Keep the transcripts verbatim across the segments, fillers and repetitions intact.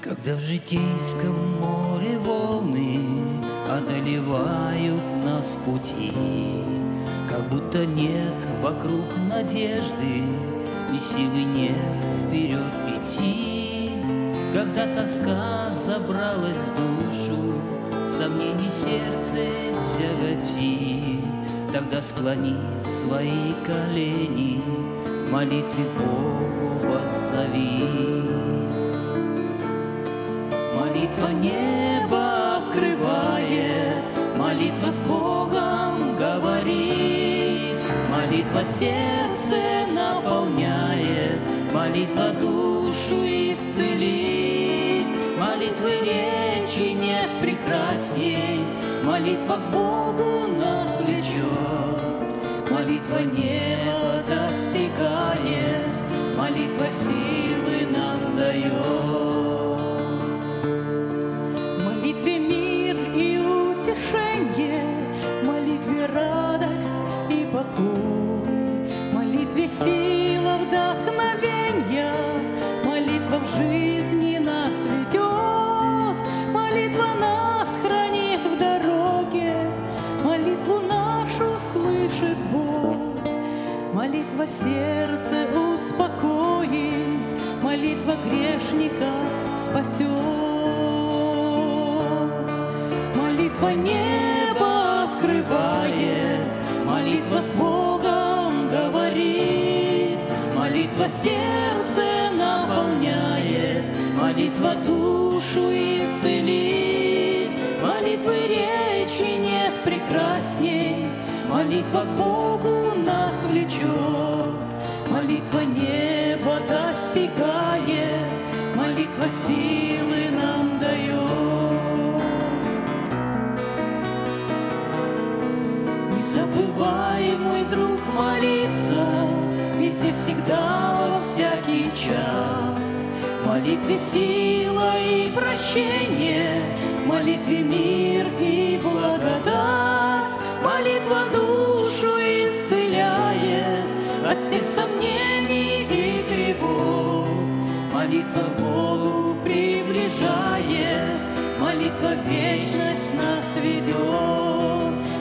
Когда в житейском море волны одолевают нас пути, как будто нет вокруг надежды и силы нет вперед идти. Когда тоска забралась в душу, сомнений сердце тяготи, тогда склони свои колени, молитве Богу воззови. Молитва небо открывает, молитва с Богом говорит, молитва сердце наполняет, молитва душу исцелит. Молитвы речи нет прекрасней, молитва к Богу нас влечет, молитва небо достигает, молитва силы нам дает. Молитве радость и покой, молитве сила вдохновенья, молитва в жизни нас ведет, молитва нас хранит в дороге, молитву нашу слышит Бог, молитва сердце успокоит, молитва грешника спасет, молитва не открывает, молитва с Богом говорит, молитва сердце наполняет, молитва душу исцелит. Молитвы речи нет прекрасней, молитва к Богу нас влечет, молитва небо достигает, молитва силы нам дает. Забывай, мой друг, молиться везде, всегда, во всякий час. В молитве сила и прощение, в молитве мир и благодать. Молитва душу исцеляет от всех сомнений и тревог. Молитва Богу приближает, молитва в вечность нас ведет.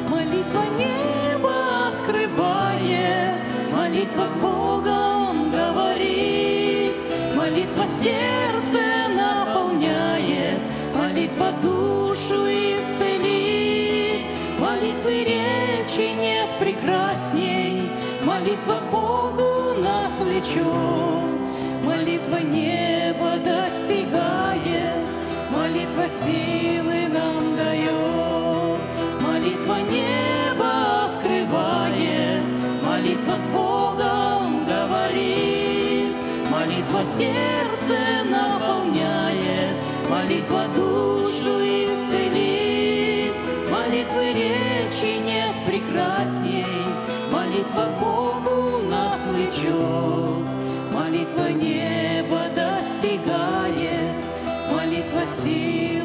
Молитва небо открывает, молитва с Богом говорит, молитва сердце наполняет, молитва душу исцелит. Молитвы речи нет прекрасней, молитва Богу нас влечет, молитва небо достигает, молитва силы нам дает. Молитва небо открывает, молитва с Богом говорит, молитва сердце наполняет, молитва душу исцелит. Молитвы речи нет прекрасней, молитва Богу нас влечет, молитва небо достигает, молитва сил.